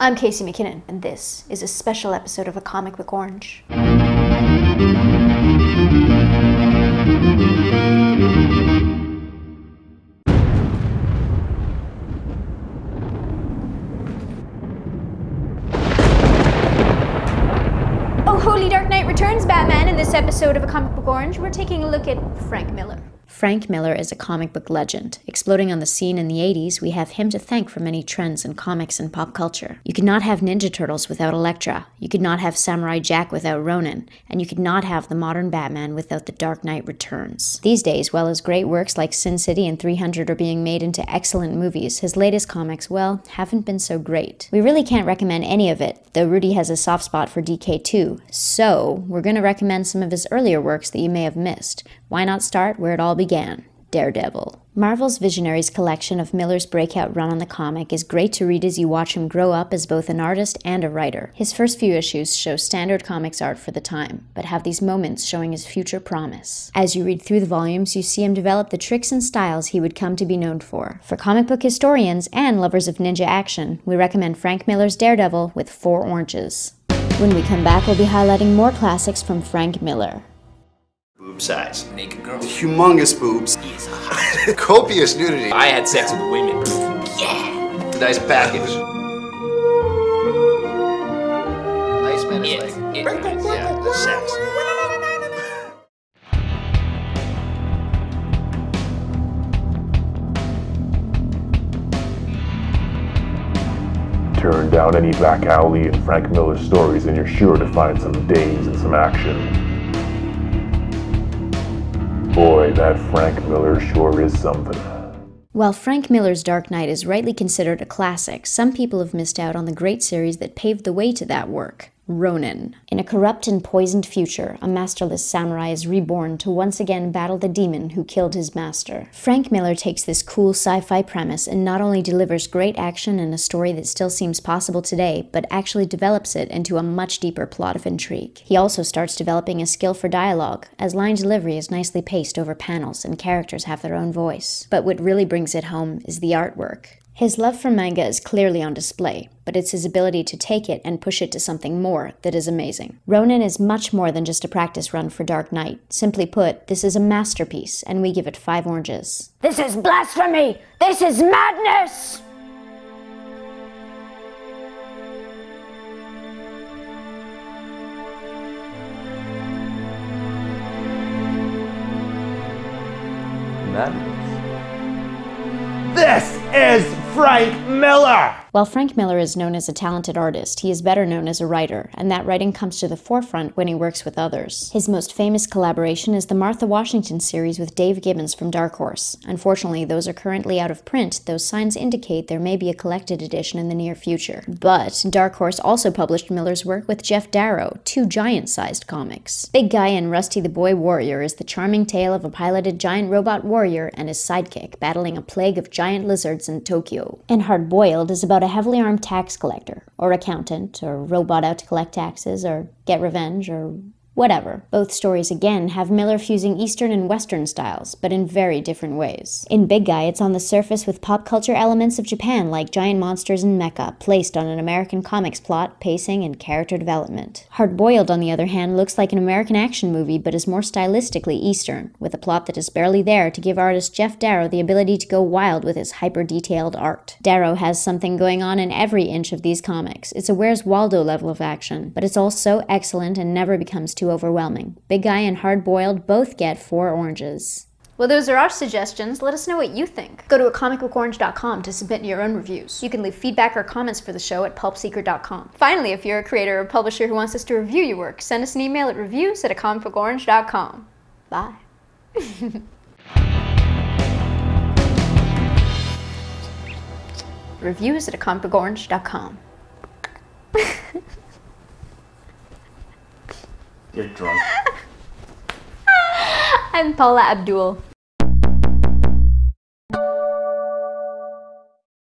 I'm Casey McKinnon, and this is a special episode of A Comic Book Orange. Oh, holy Dark Knight Returns, Batman! In this episode of A Comic Book Orange, we're taking a look at Frank Miller. Frank Miller is a comic book legend. Exploding on the scene in the 80s, we have him to thank for many trends in comics and pop culture. You could not have Ninja Turtles without Elektra, you could not have Samurai Jack without Ronin, and you could not have the modern Batman without the Dark Knight Returns. These days, while his great works like Sin City and 300 are being made into excellent movies, his latest comics, well, haven't been so great. We really can't recommend any of it, though Rudy has a soft spot for DK2, so we're going to recommend some of his earlier works that you may have missed. Why not start where it all began? Daredevil. Marvel's Visionaries collection of Miller's breakout run on the comic is great to read as you watch him grow up as both an artist and a writer. His first few issues show standard comics art for the time, but have these moments showing his future promise. As you read through the volumes, you see him develop the tricks and styles he would come to be known for. For comic book historians and lovers of ninja action, we recommend Frank Miller's Daredevil with 4 oranges. When we come back, we'll be highlighting more classics from Frank Miller. Boob size. Naked girl. Humongous boobs. He's hot. Copious nudity. I had sex with women. Yeah! Nice package. Nice man is like... yeah, the sex. Turn down any back alley and Frank Miller stories and you're sure to find some dames and some action. Boy, that Frank Miller sure is something. While Frank Miller's Dark Knight is rightly considered a classic, some people have missed out on the great series that paved the way to that work. Ronin. In a corrupt and poisoned future, a masterless samurai is reborn to once again battle the demon who killed his master. Frank Miller takes this cool sci-fi premise and not only delivers great action in a story that still seems possible today, but actually develops it into a much deeper plot of intrigue. He also starts developing a skill for dialogue, as line delivery is nicely paced over panels and characters have their own voice. But what really brings it home is the artwork. His love for manga is clearly on display, but it's his ability to take it and push it to something more that is amazing. Ronin is much more than just a practice run for Dark Knight. Simply put, this is a masterpiece, and we give it 5 oranges. This is blasphemy! This is madness! Madness? This is Frank Miller! While Frank Miller is known as a talented artist, he is better known as a writer, and that writing comes to the forefront when he works with others. His most famous collaboration is the Martha Washington series with Dave Gibbons from Dark Horse. Unfortunately, those are currently out of print, though signs indicate there may be a collected edition in the near future. But Dark Horse also published Miller's work with Jeff Darrow, 2 giant-sized comics. Big Guy and Rusty the Boy Warrior is the charming tale of a piloted giant robot warrior and his sidekick battling a plague of giant lizards in Tokyo. And Hard Boiled is about a heavily armed tax collector, or accountant, or robot out to collect taxes, or get revenge, or whatever. Both stories again have Miller fusing Eastern and Western styles, but in very different ways. In Big Guy, it's on the surface with pop culture elements of Japan like giant monsters and mecha, placed on an American comics plot, pacing, and character development. Hard Boiled, on the other hand, looks like an American action movie but is more stylistically Eastern, with a plot that is barely there to give artist Jeff Darrow the ability to go wild with his hyper-detailed art. Darrow has something going on in every inch of these comics. It's a Where's Waldo level of action, but it's all so excellent and never becomes too overwhelming. Big Guy and Hard Boiled both get 4 oranges. Well, those are our suggestions. Let us know what you think. Go to acomicbookorange.com to submit your own reviews. You can leave feedback or comments for the show at pulpsecret.com. Finally, if you're a creator or publisher who wants us to review your work, send us an email at reviews@acomicbookorange.com. Bye. reviews@acomicbookorange.com. You're drunk. I'm Paula Abdul.